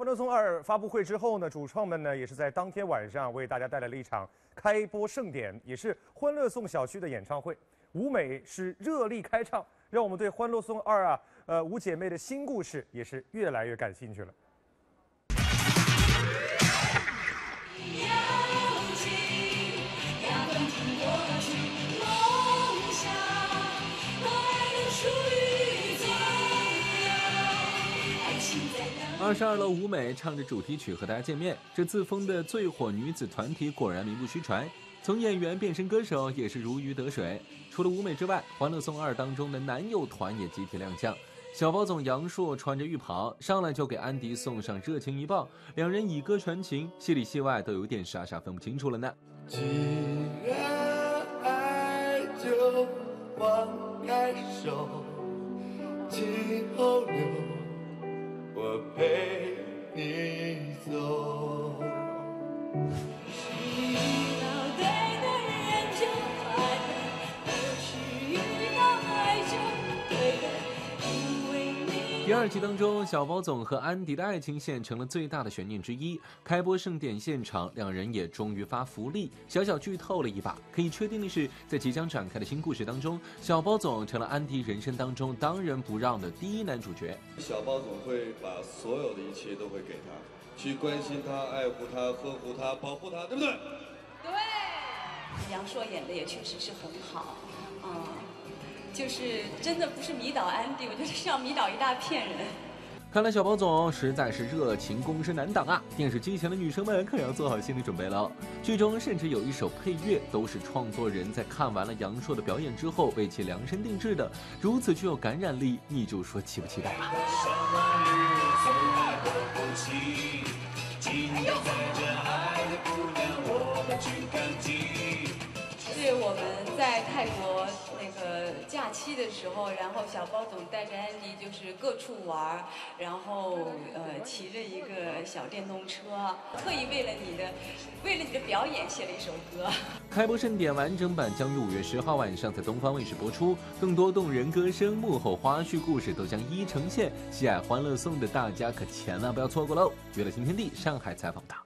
《欢乐颂2》发布会之后呢，主创们呢也是在当天晚上为大家带来了一场开播盛典，也是《欢乐颂》小区的演唱会。舞美是热力开唱，让我们对《欢乐颂2》五姐妹的新故事也是越来越感兴趣了。 22楼舞美唱着主题曲和大家见面，这自封的最火女子团体果然名不虚传，从演员变身歌手也是如鱼得水。除了舞美之外，《欢乐颂2》当中的男友团也集体亮相。小包总杨烁穿着浴袍上来就给安迪送上热情一抱，两人以歌传情，戏里戏外都有点傻傻分不清楚了呢。既然爱就放开手，今后留。 我陪你走。遇到对的人就快乐，有时遇到爱就对的，因为你。第二集当中，小包总和安迪的爱情线成了最大的悬念之一。开播盛典现场，两人也终于发福利，小小剧透了一把。可以确定的是，在即将展开的新故事当中，小包总成了安迪人生当中当仁不让的第一男主角。 小包总会把所有的一切都会给他，去关心他、爱护他、呵护他、保护他，对不对？对。杨烁演的也确实是很好，就是真的不是迷倒安迪，我觉得是要迷倒一大片人。看来小包总实在是热情攻势难挡啊！电视机前的女生们可要做好心理准备了。剧中甚至有一首配乐都是创作人在看完了杨烁的表演之后为其量身定制的，如此具有感染力，你就说期不期待吧？是我们在泰国那个假期的时候，然后小包总带着安迪就是各处玩，然后骑着一个小电动车，特意为了你的表演写了一首歌。开播盛典完整版将于5月10号晚上在东方卫视播出，更多动人歌声、幕后花絮故事都将一一呈现。喜爱《欢乐颂》的大家可千万不要错过喽！娱乐新天地上海采访到。